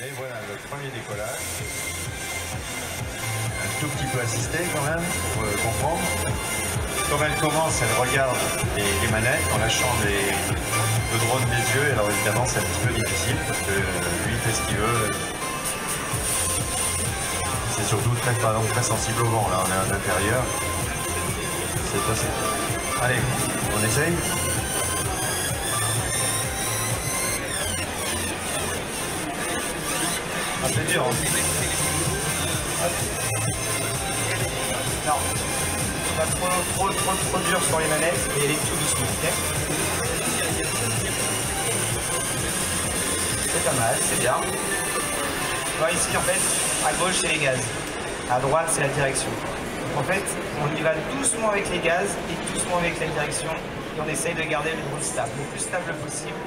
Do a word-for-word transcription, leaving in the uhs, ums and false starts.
Et voilà le premier décollage. Un tout petit peu assisté quand même, pour euh, comprendre. Quand elle commence, elle regarde les, les manettes en lâchant les, le drone des yeux. Alors évidemment, c'est un petit peu difficile parce que euh, lui, il fait ce qu'il veut. C'est surtout très, pardon, très sensible au vent. Là, on est à l'intérieur. C'est passé. Allez, on essaye. Ah, c'est dur. Non, pas trop, trop, trop, trop dur sur les manettes, mais elle est tout doucement. C'est pas mal, c'est bien. Alors ici, en fait, à gauche, c'est les gaz. À droite, c'est la direction. En fait, on y va doucement avec les gaz et doucement avec la direction. Et on essaye de garder le roule stable, le plus stable possible.